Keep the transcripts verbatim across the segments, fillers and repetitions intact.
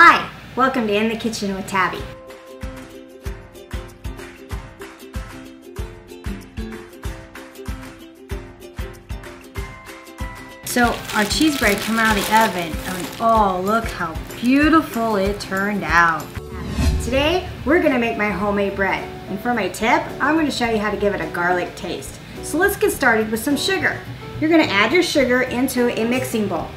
Hi, welcome to In the Kitchen with Tabby. So our cheese bread came out of the oven and oh, look how beautiful it turned out. Today, we're gonna make my homemade bread. And for my tip, I'm gonna show you how to give it a garlic taste. So let's get started with some sugar. You're gonna add your sugar into a mixing bowl.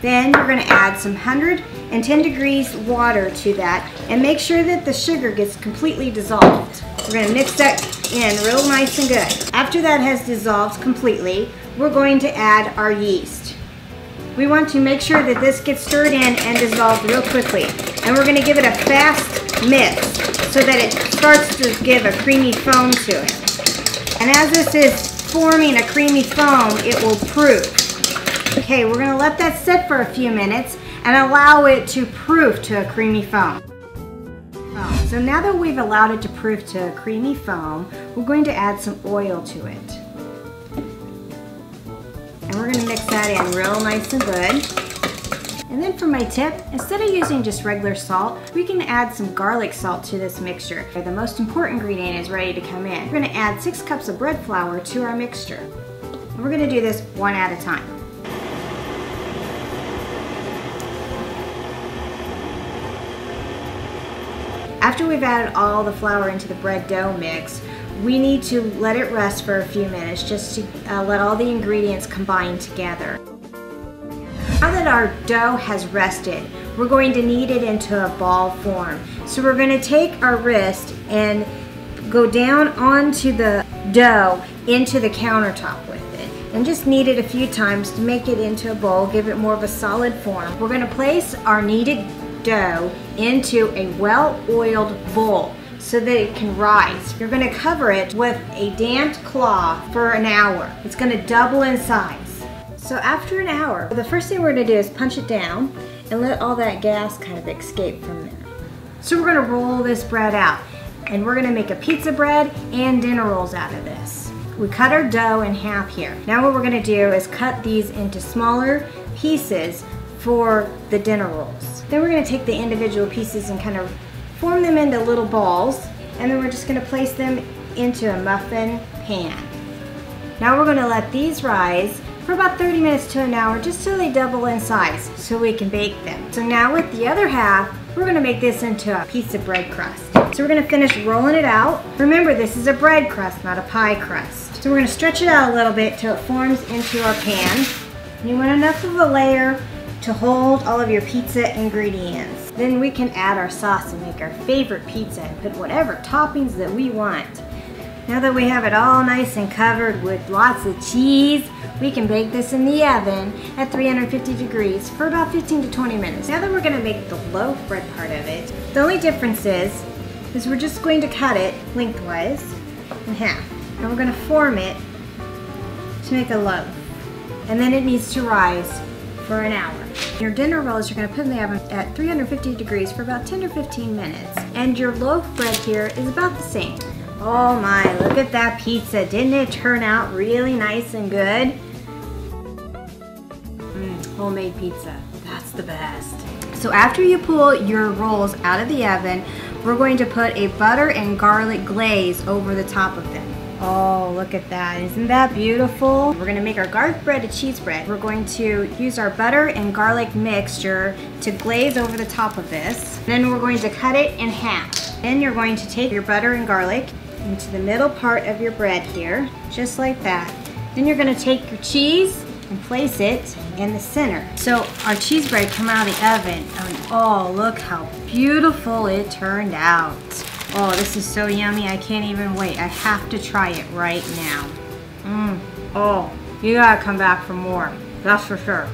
Then you're gonna add some one hundred ten degrees water to that and make sure that the sugar gets completely dissolved. We're gonna mix that in real nice and good. After that has dissolved completely, we're going to add our yeast. We want to make sure that this gets stirred in and dissolved real quickly. And we're gonna give it a fast mix so that it starts to give a creamy foam to it. And as this is forming a creamy foam, it will proof. Okay, we're gonna let that sit for a few minutes and allow it to proof to a creamy foam. So now that we've allowed it to proof to a creamy foam, we're going to add some oil to it. And we're gonna mix that in real nice and good. And then for my tip, instead of using just regular salt, we can add some garlic salt to this mixture. The most important ingredient is ready to come in. We're gonna add six cups of bread flour to our mixture. And we're gonna do this one at a time. After we've added all the flour into the bread dough mix, we need to let it rest for a few minutes just to uh, let all the ingredients combine together. Now that our dough has rested, we're going to knead it into a ball form. So we're going to take our wrist and go down onto the dough into the countertop with it. And just knead it a few times to make it into a bowl, give it more of a solid form. We're going to place our kneaded dough into a well-oiled bowl so that it can rise. You're going to cover it with a damp cloth for an hour. It's going to double in size. So after an hour, the first thing we're going to do is punch it down and let all that gas kind of escape from there. So we're going to roll this bread out and we're going to make a pizza bread and dinner rolls out of this. We cut our dough in half here. Now what we're going to do is cut these into smaller pieces for the dinner rolls. Then we're going to take the individual pieces and kind of form them into little balls, and then we're just going to place them into a muffin pan. Now we're going to let these rise for about thirty minutes to an hour just so they double in size so we can bake them. So now with the other half, we're going to make this into a piece of bread crust. So we're going to finish rolling it out. Remember, this is a bread crust, not a pie crust. So we're going to stretch it out a little bit till it forms into our pan. And you want enough of a layer to hold all of your pizza ingredients. Then we can add our sauce and make our favorite pizza and put whatever toppings that we want. Now that we have it all nice and covered with lots of cheese, we can bake this in the oven at three hundred fifty degrees for about fifteen to twenty minutes. Now that we're gonna make the loaf bread part of it, the only difference is, is we're just going to cut it lengthwise in half. And we're gonna form it to make a loaf. And then it needs to rise for an hour. Your dinner rolls you're going to put in the oven at three hundred fifty degrees for about ten to fifteen minutes. And your loaf bread here is about the same. Oh my, look at that pizza. Didn't it turn out really nice and good? Mm, homemade pizza. That's the best. So after you pull your rolls out of the oven, we're going to put a butter and garlic glaze over the top of them. Oh, look at that. Isn't that beautiful? We're going to make our garlic bread a cheese bread. We're going to use our butter and garlic mixture to glaze over the top of this. Then we're going to cut it in half. Then you're going to take your butter and garlic into the middle part of your bread here, just like that. Then you're going to take your cheese and place it in the center. So our cheese bread came out of the oven and oh, look how beautiful it turned out. Oh, this is so yummy, I can't even wait. I have to try it right now. Mm. Oh, you gotta come back for more, that's for sure.